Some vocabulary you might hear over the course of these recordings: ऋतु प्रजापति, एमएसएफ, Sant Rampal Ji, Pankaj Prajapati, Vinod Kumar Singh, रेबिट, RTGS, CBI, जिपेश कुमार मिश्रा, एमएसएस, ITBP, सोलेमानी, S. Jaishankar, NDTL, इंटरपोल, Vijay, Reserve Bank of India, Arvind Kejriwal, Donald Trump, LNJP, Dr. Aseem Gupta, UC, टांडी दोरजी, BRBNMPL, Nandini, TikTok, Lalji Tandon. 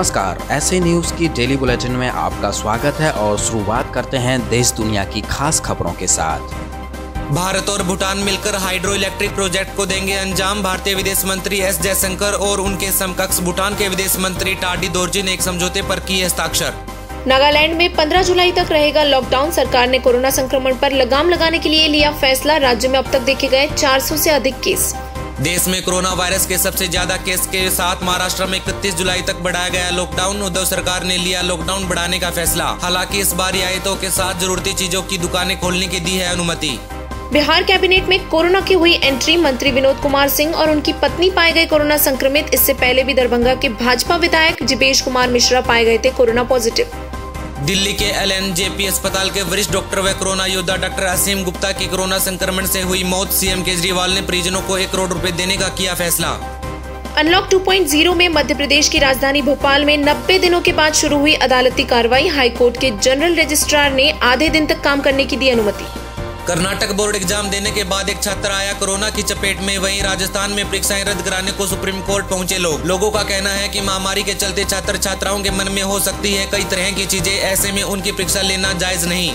नमस्कार, ऐसे न्यूज की डेली बुलेटिन में आपका स्वागत है और शुरुआत करते हैं देश दुनिया की खास खबरों के साथ। भारत और भूटान मिलकर हाइड्रो इलेक्ट्रिक प्रोजेक्ट को देंगे अंजाम। भारतीय विदेश मंत्री एस जयशंकर और उनके समकक्ष भूटान के विदेश मंत्री टांडी दोरजी ने एक समझौते पर किए हस्ताक्षर। नागालैंड में 15 जुलाई तक रहेगा लॉकडाउन, सरकार ने कोरोना संक्रमण पर लगाम लगाने के लिए लिया फैसला। राज्य में अब तक देखे गए 400 से अधिक केस। देश में कोरोना वायरस के सबसे ज्यादा केस के साथ महाराष्ट्र में 31 जुलाई तक बढ़ाया गया लॉकडाउन। उद्धव सरकार ने लिया लॉकडाउन बढ़ाने का फैसला, हालांकि इस बार रियायतों के साथ जरूरती चीजों की दुकानें खोलने की दी है अनुमति। बिहार कैबिनेट में कोरोना की हुई एंट्री, मंत्री विनोद कुमार सिंह और उनकी पत्नी पाए गए कोरोना संक्रमित। इससे पहले भी दरभंगा के भाजपा विधायक जिपेश कुमार मिश्रा पाए गए थे कोरोना पॉजिटिव। दिल्ली के LNJP अस्पताल के वरिष्ठ डॉक्टर व कोरोना योद्धा डॉक्टर असीम गुप्ता की कोरोना संक्रमण से हुई मौत। सीएम केजरीवाल ने परिजनों को 1 करोड़ रुपए देने का किया फैसला। अनलॉक 2.0 में मध्य प्रदेश की राजधानी भोपाल में 90 दिनों के बाद शुरू हुई अदालती कार्रवाई। हाईकोर्ट के जनरल रजिस्ट्रार ने आधे दिन तक काम करने की दी अनुमति। कर्नाटक बोर्ड एग्जाम देने के बाद एक छात्र आया कोरोना की चपेट में, वहीं राजस्थान में परीक्षाएं रद्द कराने को सुप्रीम कोर्ट पहुंचे लोग। लोगों का कहना है कि महामारी के चलते छात्र छात्राओं के मन में हो सकती है कई तरह की चीजें, ऐसे में उनकी परीक्षा लेना जायज नहीं।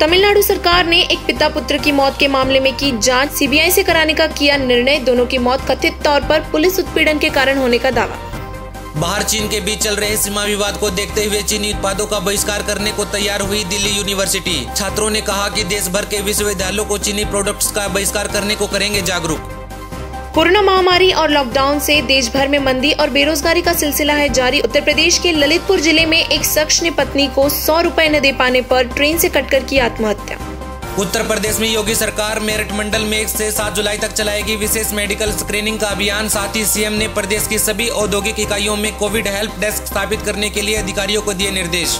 तमिलनाडु सरकार ने एक पिता पुत्र की मौत के मामले में की जाँच, CBI से कराने का किया निर्णय। दोनों की मौत कथित तौर पर पुलिस उत्पीड़न के कारण होने का दावा। बाहर चीन के बीच चल रहे सीमा विवाद को देखते हुए चीनी उत्पादों का बहिष्कार करने को तैयार हुई दिल्ली यूनिवर्सिटी। छात्रों ने कहा कि देश भर के विश्वविद्यालयों को चीनी प्रोडक्ट्स का बहिष्कार करने को करेंगे जागरूक। कोरोना महामारी और लॉकडाउन से देश भर में मंदी और बेरोजगारी का सिलसिला है जारी। उत्तर प्रदेश के ललितपुर जिले में एक शख्स ने पत्नी को 100 रुपए न दे पाने पर ट्रेन से कटकर की आत्महत्या। उत्तर प्रदेश में योगी सरकार मेरठ मंडल में 1 से 7 जुलाई तक चलाएगी विशेष मेडिकल स्क्रीनिंग का अभियान। साथ ही सीएम ने प्रदेश की सभी औद्योगिक इकाइयों में कोविड हेल्प डेस्क स्थापित करने के लिए अधिकारियों को दिए निर्देश।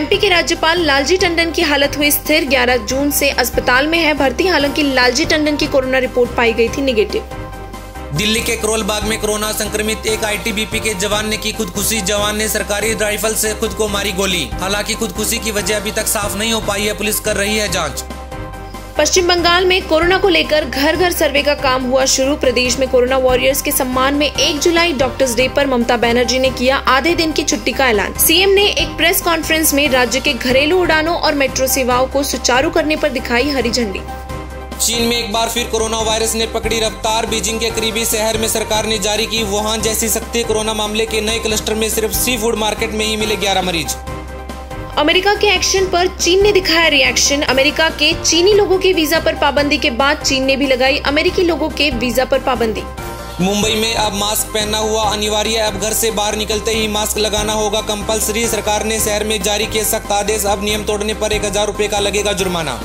MP के राज्यपाल लालजी टंडन की हालत हुई स्थिर, 11 जून से अस्पताल में है भर्ती। हालांकि लालजी टंडन की कोरोना रिपोर्ट पाई गयी थी निगेटिव। दिल्ली के करोलबाग में कोरोना संक्रमित एक ITBP के जवान ने की खुदकुशी। जवान ने सरकारी राइफल से खुद को मारी गोली, हालांकि खुदकुशी की वजह अभी तक साफ नहीं हो पाई है, पुलिस कर रही है जांच। पश्चिम बंगाल में कोरोना को लेकर घर घर सर्वे का काम हुआ शुरू। प्रदेश में कोरोना वॉरियर्स के सम्मान में 1 जुलाई डॉक्टर्स डे पर ममता बनर्जी ने किया आधे दिन की छुट्टी का ऐलान। CM ने एक प्रेस कॉन्फ्रेंस में राज्य के घरेलू उड़ानों और मेट्रो सेवाओं को सुचारू करने पर दिखाई हरी झंडी। चीन में एक बार फिर कोरोना वायरस ने पकड़ी रफ्तार, बीजिंग के करीबी शहर में सरकार ने जारी की वुहान जैसी सख्ती। कोरोना मामले के नए क्लस्टर में सिर्फ सी फूड मार्केट में ही मिले 11 मरीज। अमेरिका के एक्शन पर चीन ने दिखाया रिएक्शन। अमेरिका के चीनी लोगों के वीजा पर पाबंदी के बाद चीन ने भी लगाई अमेरिकी लोगों के वीजा पर पाबंदी। मुंबई में अब मास्क पहनना हुआ अनिवार्य, अब घर से बाहर निकलते ही मास्क लगाना होगा कंपलसरी। सरकार ने शहर में जारी किए सख्त आदेश, अब नियम तोड़ने पर 1000 रुपए का लगेगा जुर्माना।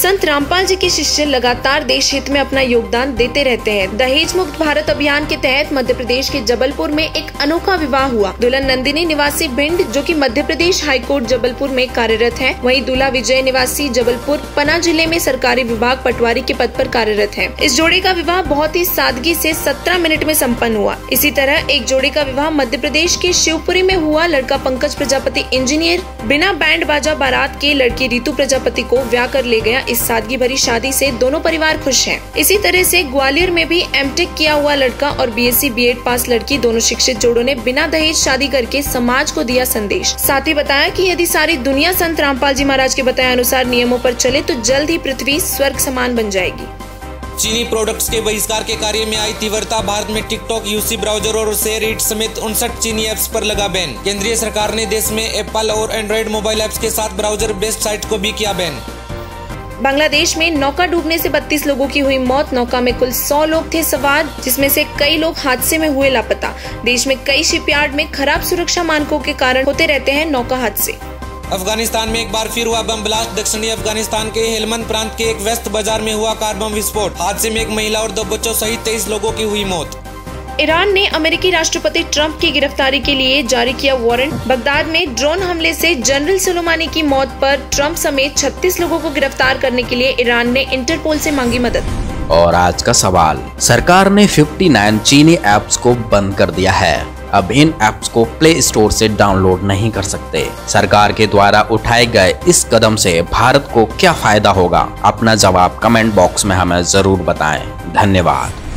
संत रामपाल जी के शिष्य लगातार देश हित में अपना योगदान देते रहते हैं। दहेज मुक्त भारत अभियान के तहत मध्य प्रदेश के जबलपुर में एक अनोखा विवाह हुआ। दुल्हन नंदिनी निवासी भिंड, जो कि मध्य प्रदेश हाईकोर्ट जबलपुर में कार्यरत है, वहीं दूल्हा विजय निवासी जबलपुर पना जिले में सरकारी विभाग पटवारी के पद पर कार्यरत है। इस जोड़े का विवाह बहुत ही सादगी से 17 मिनट में सम्पन्न हुआ। इसी तरह एक जोड़े का विवाह मध्य प्रदेश के शिवपुरी में हुआ। लड़का पंकज प्रजापति इंजीनियर, बिना बैंड बाजा बारात के लड़की ऋतु प्रजापति को ब्याह कर ले गया। इस सादगी भरी शादी से दोनों परिवार खुश हैं। इसी तरह से ग्वालियर में भी MTech किया हुआ लड़का और BSc BEd पास लड़की, दोनों शिक्षित जोड़ों ने बिना दहेज शादी करके समाज को दिया संदेश। साथ ही बताया कि यदि सारी दुनिया संत रामपाल जी महाराज के बताए अनुसार नियमों पर चले तो जल्द ही पृथ्वी स्वर्ग समान बन जाएगी। चीनी प्रोडक्ट्स के बहिष्कार के कार्य में आई तीव्रता, भारत में TikTok, UC ब्राउजर और शेयर इट समेत 59 चीनी ऐप्स पर लगा बैन। केंद्रीय सरकार ने देश में एप्पल और एंड्रॉइड मोबाइल ऐप्स के साथ ब्राउजर बेस्ड साइट को भी किया बैन। बांग्लादेश में नौका डूबने से 32 लोगों की हुई मौत। नौका में कुल 100 लोग थे सवार, जिसमें से कई लोग हादसे में हुए लापता। देश में कई शिपयार्ड में खराब सुरक्षा मानकों के कारण होते रहते हैं नौका हादसे। अफगानिस्तान में एक बार फिर हुआ बम ब्लास्ट। दक्षिणी अफगानिस्तान के हेलमंद प्रांत के एक व्यस्त बाजार में हुआ कार बम विस्फोट। हादसे में 1 महिला और 2 बच्चों सहित 23 लोगों की हुई मौत। ईरान ने अमेरिकी राष्ट्रपति ट्रंप की गिरफ्तारी के लिए जारी किया वारंट। बगदाद में ड्रोन हमले से जनरल सोलेमानी की मौत पर ट्रंप समेत 36 लोगों को गिरफ्तार करने के लिए ईरान ने इंटरपोल से मांगी मदद। और आज का सवाल, सरकार ने 59 चीनी ऐप्स को बंद कर दिया है। अब इन ऐप्स को प्ले स्टोर से डाउनलोड नहीं कर सकते। सरकार के द्वारा उठाए गए इस कदम से भारत को क्या फायदा होगा? अपना जवाब कमेंट बॉक्स में हमें जरूर बताएं। धन्यवाद।